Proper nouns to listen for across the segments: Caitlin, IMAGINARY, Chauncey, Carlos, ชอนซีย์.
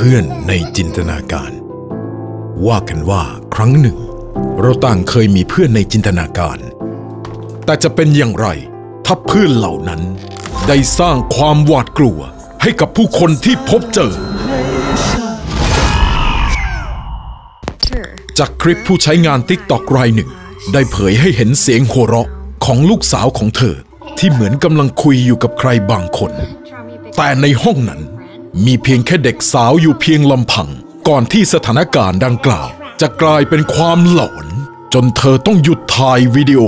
เพื่อนในจินตนาการว่ากันว่าครั้งหนึ่งเราต่างเคยมีเพื่อนในจินตนาการแต่จะเป็นอย่างไรถ้าเพื่อนเหล่านั้นได้สร้างความหวาดกลัวให้กับผู้คนที่พบเจอจากคลิปผู้ใช้งาน TikTok รายหนึ่งได้เผยให้เห็นเสียงหัวเราะของลูกสาวของเธอที่เหมือนกำลังคุยอยู่กับใครบางคนแต่ในห้องนั้นมีเพียงแค่เด็กสาวอยู่เพียงลำพังก่อนที่สถานการณ์ดังกล่าวจะกลายเป็นความหลอนจนเธอต้องหยุดถ่ายวิดีโอ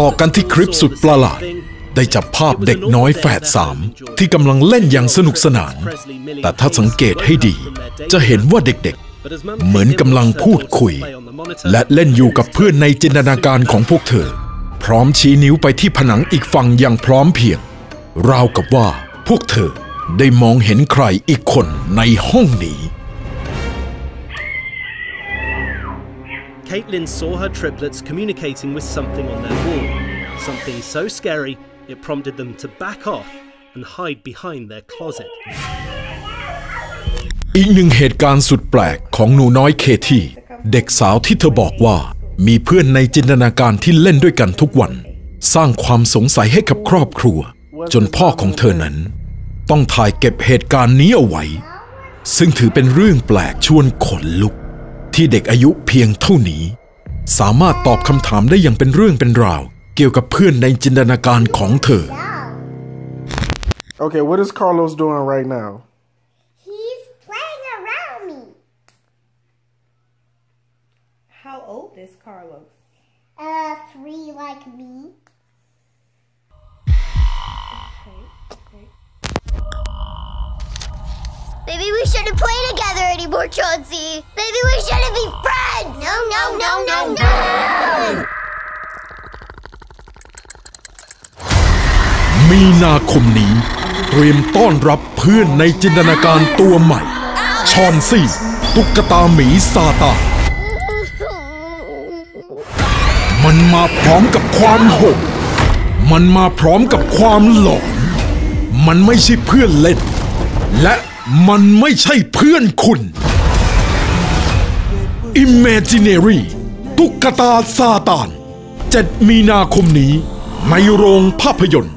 ต่อกันที่คลิปสุดประหลาดได้จับภาพเด็กน้อยแฝดสามที่กำลังเล่นอย่างสนุกสนานแต่ถ้าสังเกตให้ดีจะเห็นว่าเด็กๆเหมือนกำลังพูดคุยและเล่นอยู่กับเพื่อนในจินตนาการของพวกเธอพร้อมชี้นิ้วไปที่ผนังอีกฝั่งอย่างพร้อมเพียงราวกับว่าพวกเธอได้มองเห็นใครอีกคนในห้องนี้ Caitlin saw her triplets communicating with something on their wall, something so scary.It prompted them to back off and hide behind their closet. อีกหนึ่งเหตุการณ์สุดแปลกของหนูน้อยเคที่เด็กสาวที่เธอบอกว่ามีเพื่อนในจินตนาการที่เล่นด้วยกันทุกวันสร้างความสงสัยให้กับครอบครัวจนพ่อของเธอนั้นต้องถ่ายเก็บเหตุการณ์นี้เอาไว้ซึ่งถือเป็นเรื่องแปลกชวนขนลุกที่เด็กอายุเพียงเท่านี้สามารถตอบคำถามได้อย่างเป็นเรื่องเป็นราวเกี่ยวกับเพื่อนในจินตนาการของเธอ Okay, what is Carlos doing right now? He's playing around me. How old is Carlos? 3 like me. Okay. Maybe we shouldn't play together anymore, Chauncey. Maybe we shouldn't be friends. No.มีนาคมนี้เตรียมต้อนรับเพื่อนในจินตนาการตัวใหม่ชอนซี่ตุ๊กตาหมีซาตานมันมาพร้อมกับความโหดมันมาพร้อมกับความหลอนมันไม่ใช่เพื่อนเล่นและมันไม่ใช่เพื่อนคุณ Imaginary ตุ๊กตาซาตาน 7 มีนาคมนี้ในโรงภาพยนตร์